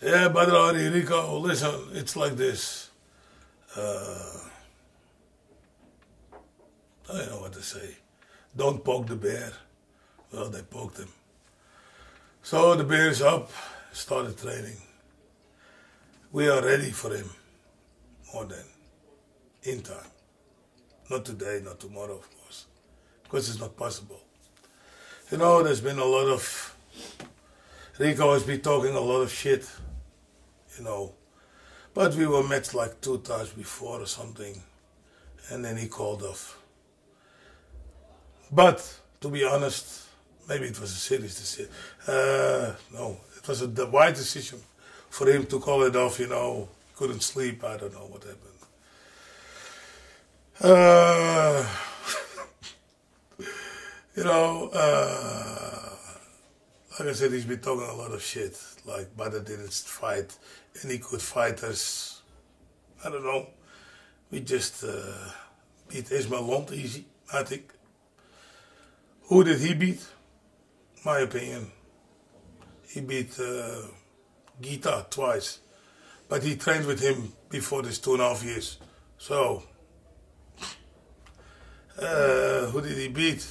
Yeah, Badr Hari, Rico, listen, it's like this. I don't know what to say. Don't poke the bear. Well, they poked him. So the bear is up, started training. We are ready for him, more than in time. Not today, not tomorrow, of course, because it's not possible. You know, there's been a lot of, Rico has been talking a lot of shit, you know, but we were matched like 2 times before or something, and then he called off. But, to be honest, maybe it was a serious decision. No, it was a wise decision for him to call it off, you know. Couldn't sleep, I don't know what happened. You know, like I said, he's been talking a lot of shit. Like, Badr didn't fight any good fighters. I don't know. We just beat Ismael Wondt easy, I think. Who did he beat? My opinion. He beat Gita twice. But he trained with him before this 2.5 years. So, who did he beat?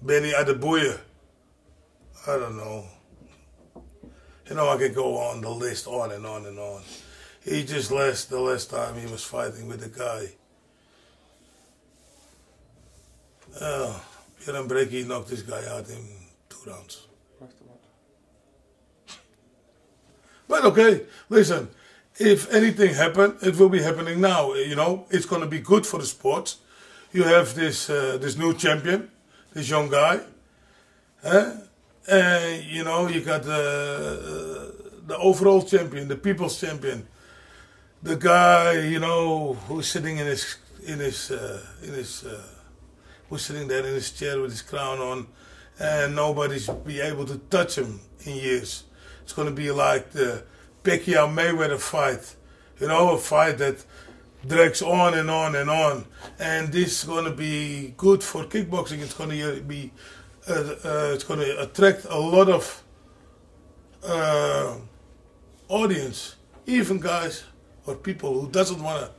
Benny Adeboye. I don't know. You know, I can go on the list on and on and on. He just the last time he was fighting with the guy. Pierre Mbreki knocked this guy out in 2 rounds. But okay, listen, if anything happened, it will be happening now, you know. It's going to be good for the sport. You have this this new champion, this young guy. And, you know, you got the overall champion, the people's champion. The guy, you know, who's sitting in his... who's sitting there in his chair with his crown on, and nobody's be able to touch him in years. It's going to be like the Pacquiao Mayweather fight, you know, a fight that drags on and on and on. And this is going to be good for kickboxing. It's going to be, it's going to attract a lot of audience, even guys or people who doesn't want to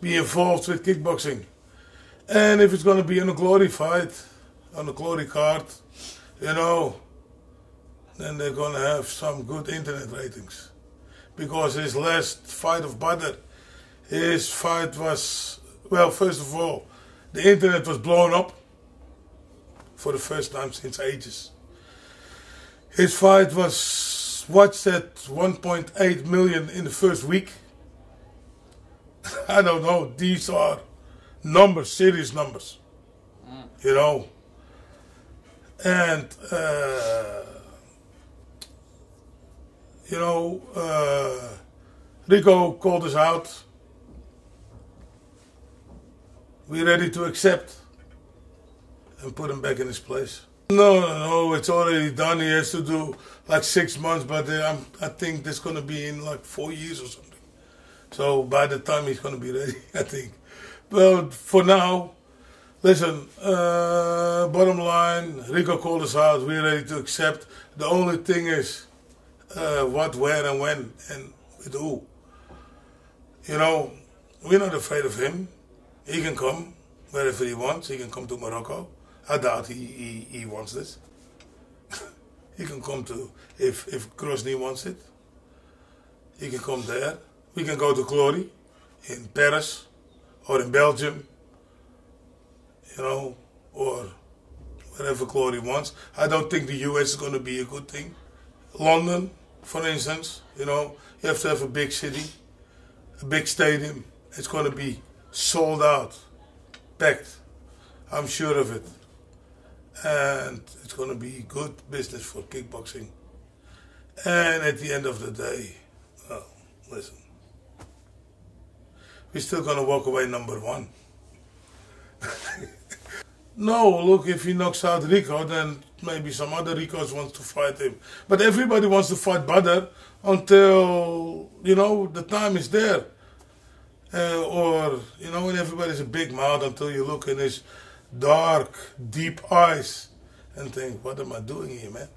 be involved with kickboxing. And if it's going to be in a Glory fight, on a Glory card, you know, then they're going to have some good internet ratings. Because his last fight of Badr, his fight was, well, first of all, the internet was blown up for the first time since ages. His fight was watched at 1.8 million in the first week. I don't know, these are numbers, serious numbers, you know. And, you know, Rico called us out. We're ready to accept and put him back in his place. No, no, no, it's already done. He has to do like 6 months, but I think that's going to be in like 4 years or something. So by the time he's going to be ready, I think. Well, for now, listen, bottom line, Rico called us out, we're ready to accept. The only thing is what, where, and when, and with who. You know, we're not afraid of him. He can come wherever he wants. He can come to Morocco. I doubt he wants this. He can come to, if Grozny wants it, he can come there. We can go to Glory in Paris, or in Belgium, you know, or wherever Glory wants. I don't think the US is going to be a good thing. London, for instance, you know, you have to have a big city, a big stadium. It's going to be sold out, packed. I'm sure of it. And it's going to be good business for kickboxing. And at the end of the day, well, listen, we're still going to walk away #1. No, look, if he knocks out Rico, then maybe some other Ricos want to fight him. But everybody wants to fight Badr until, you know, the time is there. Or, you know, when everybody's a big mouth, until you look in his dark, deep eyes and think, what am I doing here, man?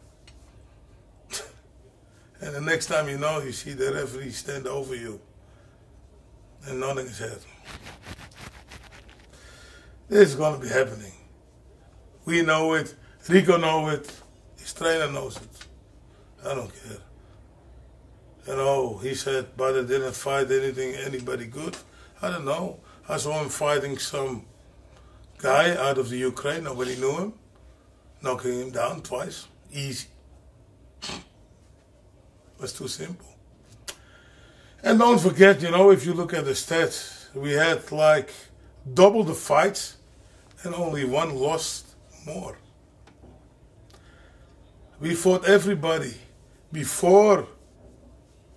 And the next time you know, you see the referee stand over you. And nothing is happening. This is going to be happening. We know it. Rico knows it. His trainer knows it. I don't care. And oh, he said, but I didn't fight anybody good. I don't know. I saw him fighting some guy out of the Ukraine. Nobody knew him. Knocking him down twice. Easy. It was too simple. And don't forget, you know, if you look at the stats, we had like double the fights and only one lost more. We fought everybody before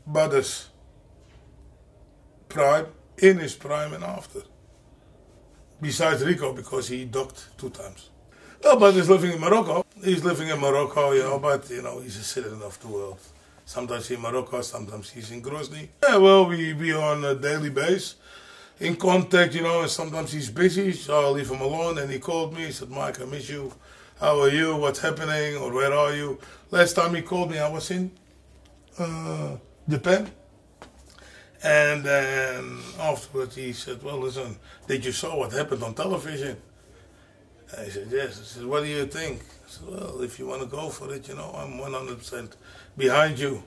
Badr's prime, in his prime and after. Besides Rico, because he ducked 2 times. Well, but he's living in Morocco. He's living in Morocco, you know, but, you know, he's a citizen of the world. Sometimes he's in Morocco, sometimes he's in Grozny. Yeah, well, we be on a daily basis, in contact, you know, and sometimes he's busy, so I leave him alone, and he called me, he said, Mike, I miss you. How are you? What's happening? Or where are you? Last time he called me, I was in Japan. And then afterwards he said, well, listen, did you saw what happened on television? I said, yes. I said, what do you think? I said, well, if you want to go for it, you know, I'm 100% behind you.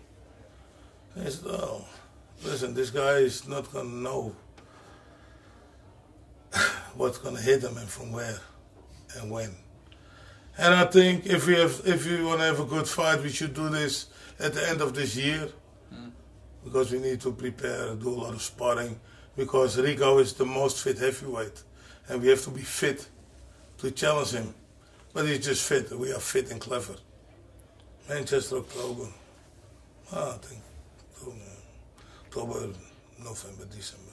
I said, well, listen, this guy is not going to know what's going to hit him and from where and when. And I think if we want to have a good fight, we should do this at the end of this year. Mm. Because we need to prepare, do a lot of sparring. Because Rico is the most fit heavyweight. And we have to be fit to challenge him. But he's just fit. We are fit and clever. Manchester, October. I think October, November, December.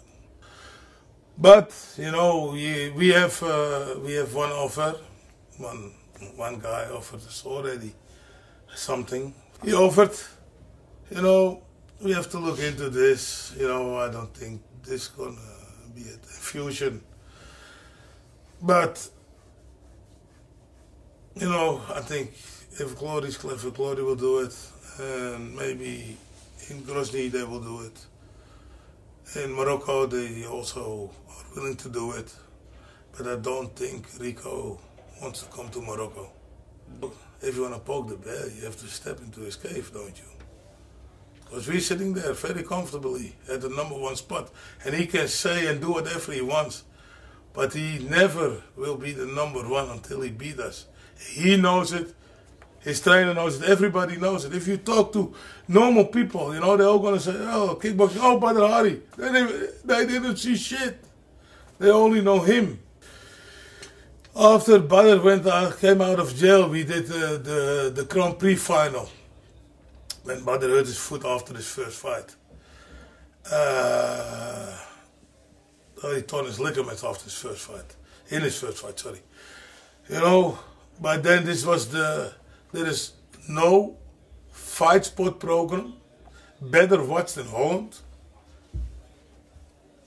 But, you know, we have one offer. One guy offered us already something. He offered, you know, we have to look into this. You know, I don't think this is going to be a fusion. But, you know, I think if Glory's clever, Glory will do it. And maybe in Grozny they will do it. In Morocco they also are willing to do it. But I don't think Rico wants to come to Morocco. If you want to poke the bear, you have to step into his cave, don't you? Because we're sitting there very comfortably at the #1 spot. And he can say and do whatever he wants. But he never will be the #1 until he beat us. He knows it. His trainer knows it. Everybody knows it. If you talk to normal people, you know, they're all going to say, oh, kickboxing, oh, Badr Hari. They didn't see shit. They only know him. After Badr came out of jail, we did the Grand Prix final. When Badr hurt his foot after his first fight. He torn his ligaments after his first fight. In his first fight, sorry. You know, by then this was the... There is no fight sport program better watched in Holland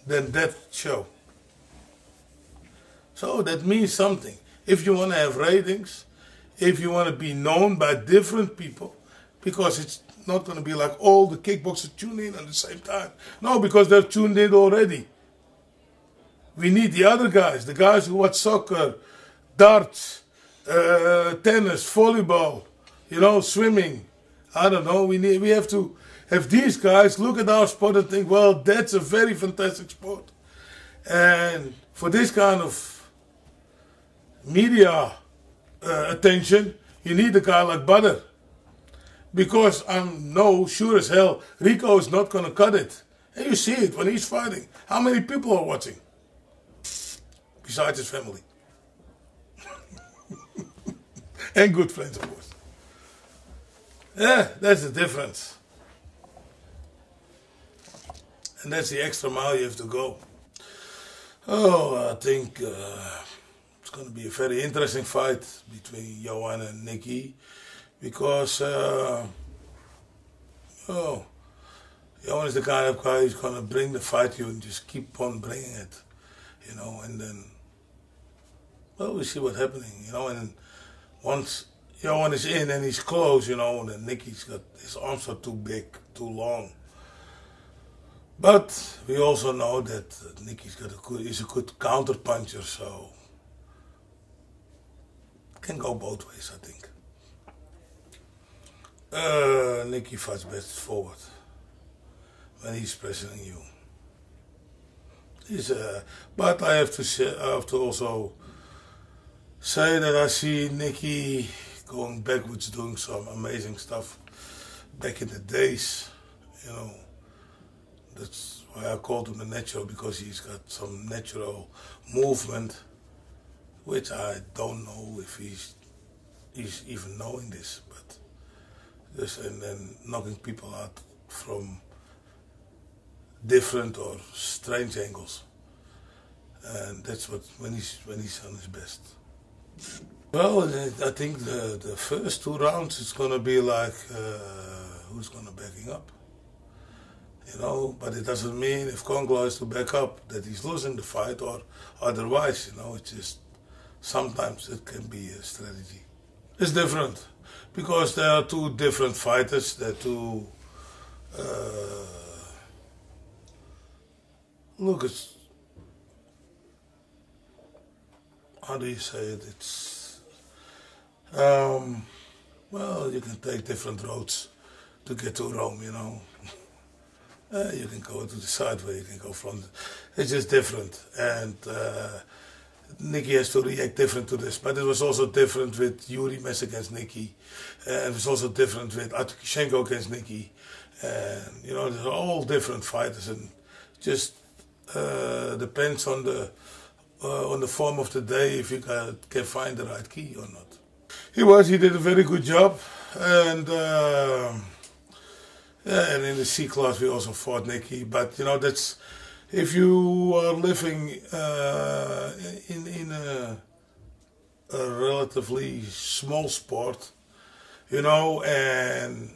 than that show. So that means something. If you want to have ratings, if you want to be known by different people, because it's not going to be like all the kickboxers tune in at the same time. No, because they're tuned in already. We need the other guys, the guys who watch soccer, darts, tennis, volleyball, you know, swimming. I don't know, we have to have these guys look at our sport and think, well, that's a very fantastic sport. And for this kind of media attention, you need a guy like Badr. Because I'm sure as hell, Rico is not going to cut it. And you see it when he's fighting. How many people are watching? Besides his family. And good friends, of course. Yeah, that's the difference. And that's the extra mile you have to go. Oh, I think it's going to be a very interesting fight between Johan and Nieky. Because, Johan is the kind of guy who's going to bring the fight to you and just keep on bringing it, you know, and then, well, we see what's happening, you know, and once, Johan is in and he's close, you know, and Nicky's got, his arms are too big, too long. But we also know that Nicky's got a good counter puncher, so it can go both ways, I think. Nieky fights best forward when he's pressuring you. He's, but I have to say, I have to also say that I see Nieky going backwards, doing some amazing stuff back in the days. You know, that's why I called him a natural, because he's got some natural movement, which I don't know if he's even knowing this, but. And then knocking people out from different or strange angles, and that's what when he's on his best. Well, I think the first two rounds it's gonna be like who's gonna backing up, you know. But it doesn't mean if Kongolo has to back up that he's losing the fight or otherwise, you know. It's just sometimes it can be a strategy. It's different. Because there are two different fighters, they're two... look, it's... How do you say it? It's... well, you can take different roads to get to Rome, you know. You can go to the side where you can go from. It's just different. And... Nieky has to react different to this, but it was also different with Yuri Mess against Nieky. It was also different with Art Kishenko against Nieky. And, you know, they're all different fighters, and just depends on the form of the day if you can find the right key or not. He did a very good job, and yeah, and in the C class we also fought Nieky, but you know that's. If you are living in a relatively small sport, you know, and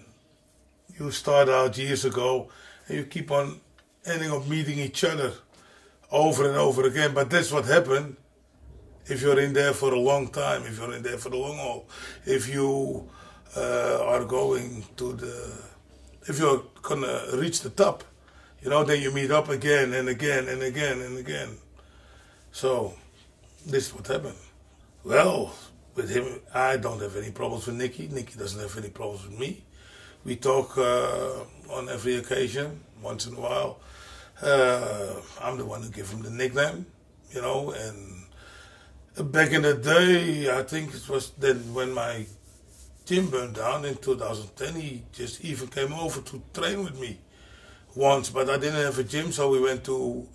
you start out years ago and you keep on ending up meeting each other over and over again, but that's what happened if you're in there for a long time, if you're in there for the long haul, if you are going to the, if you're gonna reach the top. You know, then you meet up again and again and again and again. So, this is what happened. Well, with him, I don't have any problems with Nieky. Nieky doesn't have any problems with me. We talk on every occasion, once in a while. I'm the one who gave him the nickname, you know. And back in the day, I think it was then when my gym burned down in 2010, he just even came over to train with me. Once, but I didn't have a gym, so we went to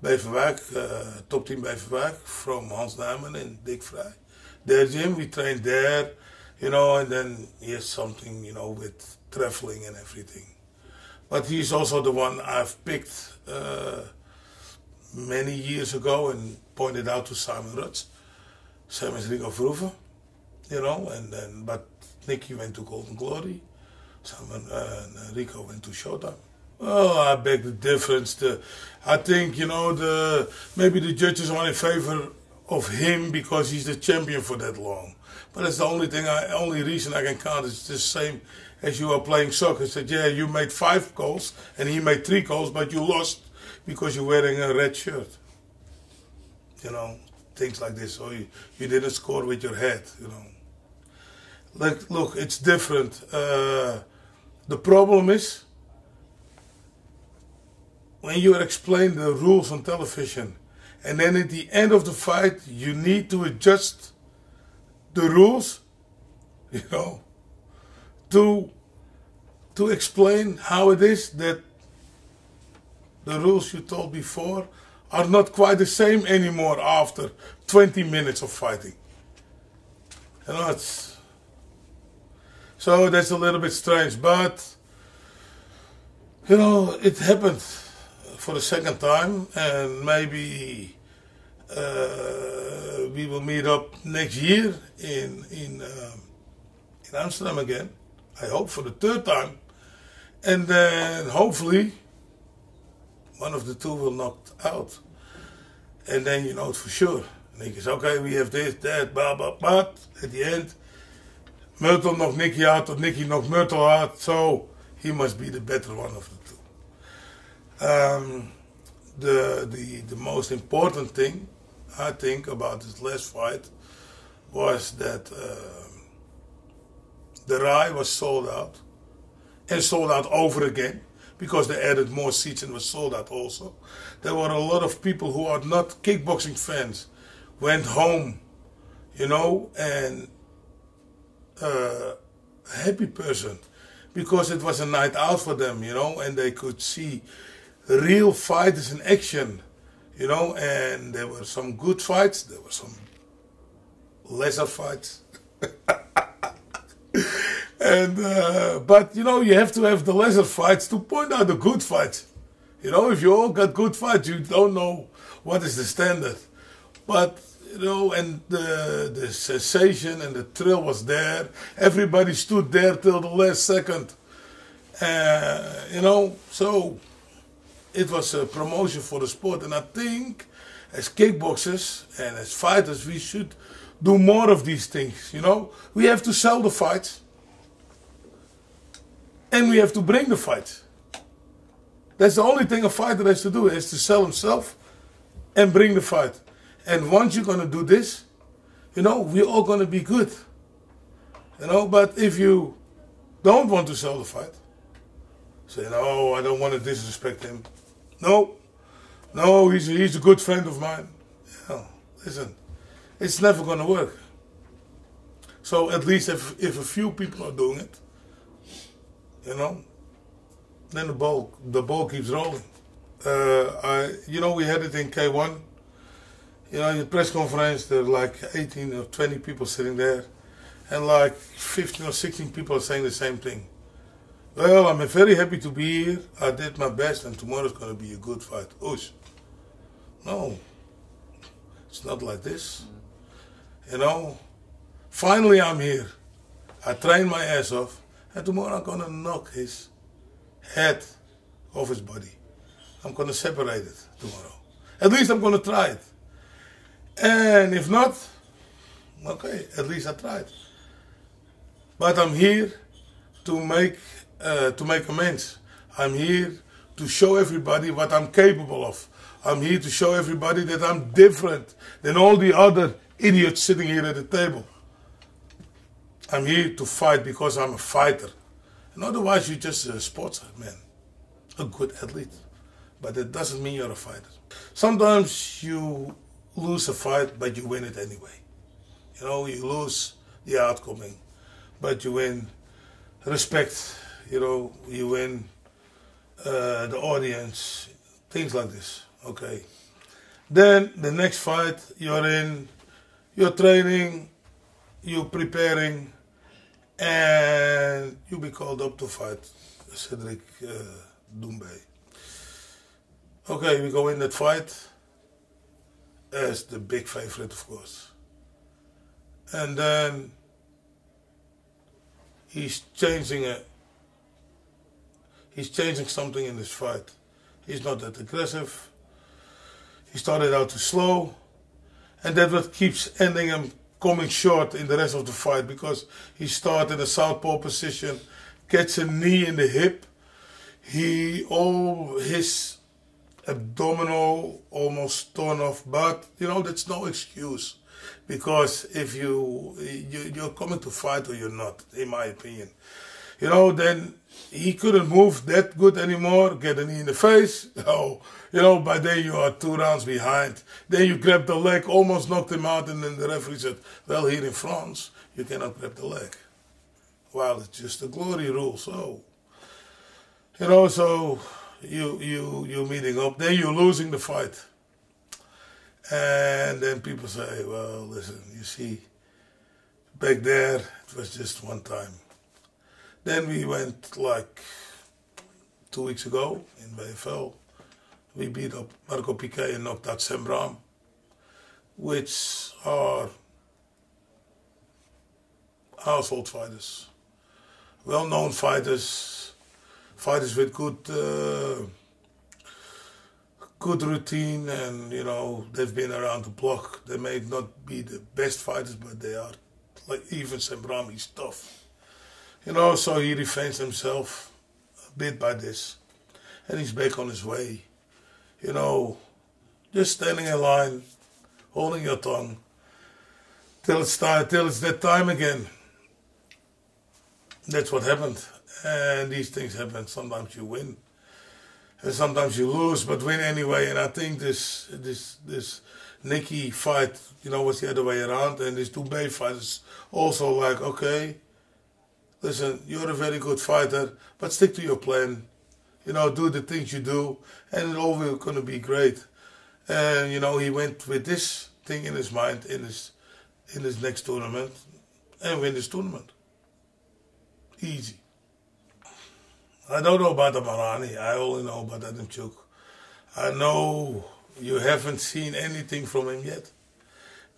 Beverwijk, top team Beverwijk from Hans Nijman and Dick Vrij. Their gym, we trained there, you know, and then he has something, you know, with traveling and everything. But he's also the one I've picked many years ago and pointed out to Simon Rutsch, same as Rico Verhoeven, you know, and then, but Nieky went to Golden Glory. Simon and Rico went to Showtime. Well, I beg the difference. I think, you know, maybe the judges are in favor of him because he's the champion for that long. But that's the only thing, only reason I can count. It's the same as you are playing soccer. Said, yeah, you made 5 goals and he made 3 goals, but you lost because you're wearing a red shirt. You know, things like this. Or you didn't score with your head, you know. Like, look, it's different. The problem is, when you explain the rules on television and then at the end of the fight you need to adjust the rules, you know, to explain how it is that the rules you told before are not quite the same anymore after 20 minutes of fighting. You know, it's... So that's a little bit strange, but, you know, it happened for the second time, and maybe we will meet up next year in Amsterdam again, I hope, for the 3rd time. And then hopefully one of the two will knock out. And then you know it for sure. And he goes, okay, we have this, that, blah, blah, blah. At the end, Murthel knocked Nieky out, or Nieky knocked Murthel out, so he must be the better one of the two. The most important thing, I think, about this last fight was that the Rai was sold out, and sold out over again, because they added more seats and was sold out also. There were a lot of people who are not kickboxing fans went home, you know, and a happy person, because it was a night out for them, you know, and they could see real fighters in action, you know, and there were some good fights, there were some lesser fights. And but you know, you have to have the lesser fights to point out the good fights. You know, if you all got good fights, you don't know what is the standard. But you know, and the sensation and the thrill was there. Everybody stood there till the last second. You know, so it was a promotion for the sport, and I think as kickboxers and as fighters, we should do more of these things, you know. We have to sell the fights, and we have to bring the fights. That's the only thing a fighter has to do, is to sell himself and bring the fight. And once you're going to do this, you know, we're all going to be good. You know, but if you don't want to sell the fight, say, no, I don't want to disrespect him. No, no, he's a good friend of mine. You know, listen, it's never going to work. So at least if a few people are doing it, you know, then the ball keeps rolling. You know, we had it in K1. You know, in the press conference, there are like 18 or 20 people sitting there, and like 15 or 16 people are saying the same thing. Well, I'm very happy to be here. I did my best, and tomorrow's going to be a good fight. Oosh. No, it's not like this. You know, finally I'm here. I trained my ass off, and tomorrow I'm going to knock his head off his body. I'm going to separate it tomorrow. At least I'm going to try it. And if not, okay, at least I tried. But I'm here to make amends. I'm here to show everybody what I'm capable of. I'm here to show everybody that I'm different than all the other idiots sitting here at the table. I'm here to fight because I'm a fighter. And otherwise you're just a sportsman, a good athlete. But that doesn't mean you're a fighter. Sometimes you lose a fight, but you win it anyway. You know, you lose the outcoming, but you win respect, you know, you win the audience, things like this, okay. Then the next fight, you're in, you're training, you're preparing, and you'll be called up to fight Cedric Doumbé. Okay, we go in that fight as the big favorite, of course. And then he's changing something in this fight. He's not that aggressive. He started out too slow, and that's what keeps ending him coming short in the rest of the fight, because he starts in a southpaw position, gets a knee in the hip. His abdominal almost torn off, but you know, that's no excuse, because if you're coming to fight or you're not, in my opinion, you know. Then he couldn't move that good anymore, get a knee in the face. Oh, you know, by then you are 2 rounds behind. Then you grab the leg, almost knocked him out, and then the referee said, well, here in France you cannot grab the leg. Well, it's just the glory rule. So you know, so you're meeting up, then you're losing the fight. And then people say, well, listen, you see, back there it was just one time. Then we went like 2 weeks ago in BFL. We beat up Marco Piquet and knocked out Sembram, which are household fighters, well-known fighters, fighters with good routine, and you know, they've been around the block. They may not be the best fighters, but they are Like even Sembram, he's tough. You know, so he defends himself a bit by this. And he's back on his way. You know, just standing in line, holding your tongue, till it's that time again. That's what happened. And these things happen. Sometimes you win, and sometimes you lose, but win anyway. And I think this Nieky fight, you know, was the other way around. And this Doumbé fight is also like, okay, listen, you're a very good fighter, but stick to your plan. You know, do the things you do, and it's all going to be great. And, you know, he went with this thing in his mind in his next tournament and win this tournament. Easy. I don't know about Adamchuk. I only know about Adamchuk. I know you haven't seen anything from him yet,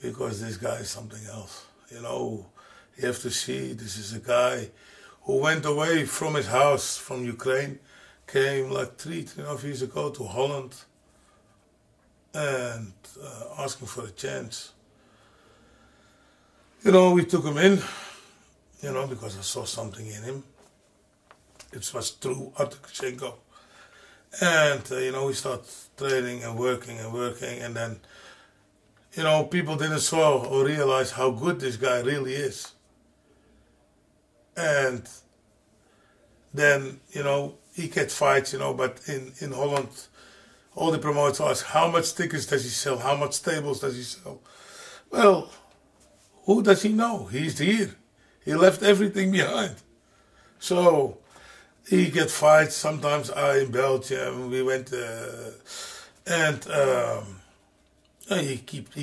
because this guy is something else. You know, you have to see, this is a guy who went away from his house, from Ukraine, came like 3.5 years ago to Holland, and asking for a chance. You know, we took him in, you know, because I saw something in him. It was through Art Kishenko. And, you know, we started training and working. And then, you know, people didn't saw or realize how good this guy really is. And then, you know, he gets fights, you know, but in Holland, all the promoters ask, how much tickets does he sell? How much tables does he sell? Well, who does he know? He's here. He left everything behind. So he get fights. Sometimes in Belgium we went, he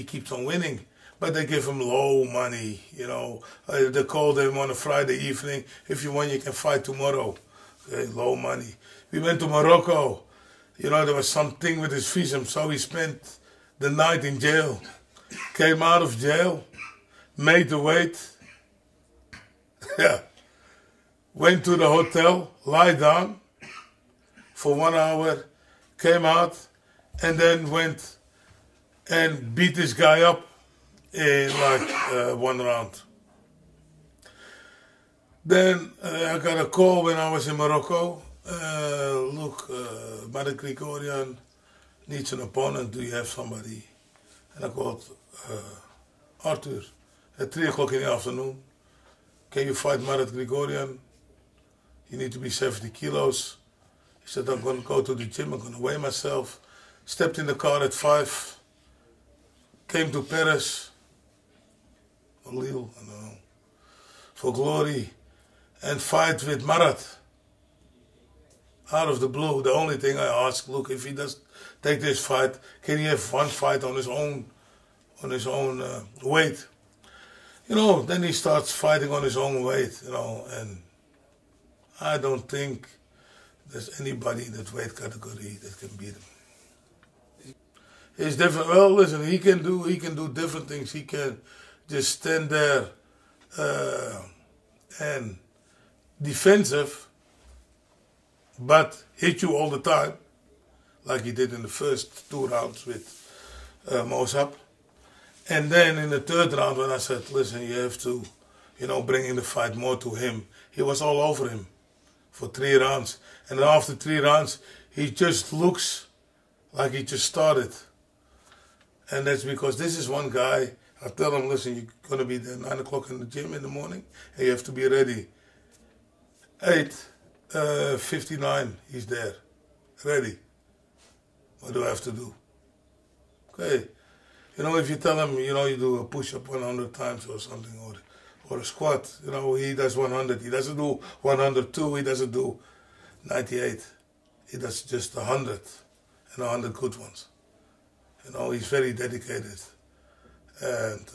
keeps on winning, but they give him low money. You know, they called him on a Friday evening. If you want, you can fight tomorrow. Okay, low money. We went to Morocco. You know, there was something with his visum, so he spent the night in jail. Came out of jail, made the weight. Yeah. Went to the hotel, lie down for 1 hour, came out, and then went and beat this guy up in like 1 round. Then I got a call when I was in Morocco. Look, Marat Grigorian needs an opponent. Do you have somebody? And I called Arthur at 3 o'clock in the afternoon. Can you fight Marat Grigorian? You need to be 70 kilos. He said, I'm going to go to the gym, I'm going to weigh myself. Stepped in the car at 5, came to Paris, or Lille, I don't know, for Glory, and fight with Marat. Out of the blue, the only thing I asked, look, if he does take this fight, can he have one fight on his own, weight? You know, then he starts fighting on his own weight, you know, and I don't think there's anybody in that weight category that can beat him. It's different. Well, listen, he can do different things. He can just stand there and defensive, but hit you all the time, like he did in the first 2 rounds with Mosab. And then in the 3rd round, when I said, listen, you have to, you know, bring in the fight more to him. He was all over him for 3 rounds. And after 3 rounds, he just looks like he just started. And that's because this is one guy, I tell him, listen, you're going to be there 9 o'clock in the gym in the morning, and you have to be ready. 8:59, he's there, ready. What do I have to do? Okay. You know, if you tell him, you know, you do a push-up 100 times or something, or a squat, you know, he does 100. He doesn't do 102, he doesn't do 98. He does just 100, and 100 good ones. You know, he's very dedicated. And,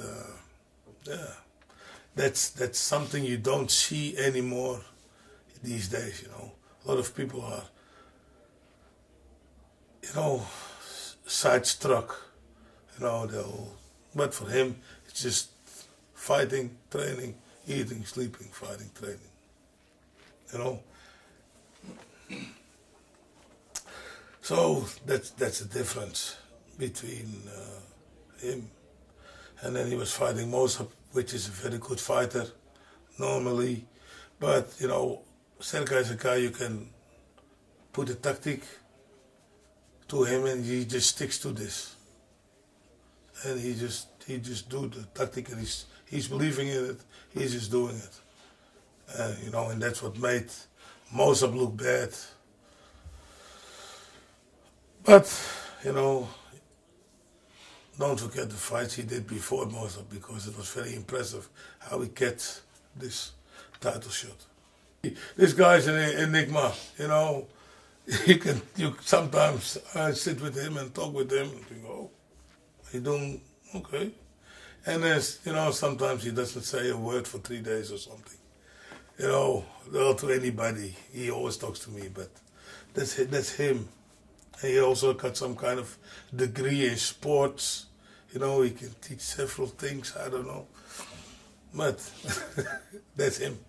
yeah, that's something you don't see anymore these days, you know. A lot of people are, you know, sidestruck. You know, they'll, but for him, it's just fighting, training, eating, sleeping, fighting, training. You know? So that's the difference between him. And then he was fighting Mosup which is a very good fighter normally. But, you know, Sergei is a guy you can put a tactic to him and he just sticks to this. And he just do the tactic and he's believing in it, he's just doing it. You know, and that's what made Mosab look bad. But, you know, don't forget the fights he did before Mosab, because it was very impressive how he gets this title shot. This guy's an enigma, you know. You sometimes I sit with him and talk with him and think, oh, he's doing okay. And there's, you know, sometimes he doesn't say a word for 3 days or something. You know, not to anybody. He always talks to me, but that's him. And he also got some kind of degree in sports. You know, he can teach several things, I don't know. But that's him.